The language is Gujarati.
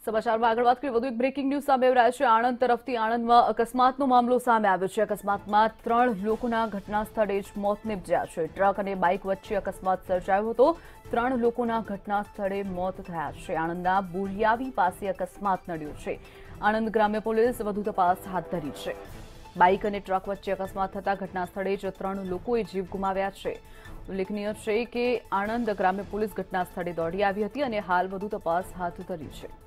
સમાચારમાં આગળ વાત કરીએ, વધુ એક બ્રેકિંગ ન્યૂઝ સામે આવી રહ્યા છે। આણંદ તરફથી આણંદમાં અકસ્માતનો મામલો સામે આવ્યો છે। અકસ્માતમાં 3 લોકોના ઘટના સ્થળે જ મોત નિપજ્યા છે। ટ્રક અને બાઇક વચ્ચે અકસ્માત સર્જાયો હતો। 3 લોકોના ઘટના સ્થળે મોત થયા છે। આણંદના બોરીયાવી પાસે અકસ્માત નડ્યો છે। આણંદ ગ્રામ્ય પોલીસ વધુ તપાસ હાથ ધરી છે। બાઇક અને ટ્રક વચ્ચે અકસ્માત થતા ઘટના સ્થળે જ 3 લોકોએ જીવ ગુમાવ્યા છે। ઉલ્લેખનીય છે કે આણંદ ગ્રામ્ય પોલીસ ઘટના સ્થળે દોડી આવી હતી અને હાલ વધુ તપાસ હાથ ધરી છે।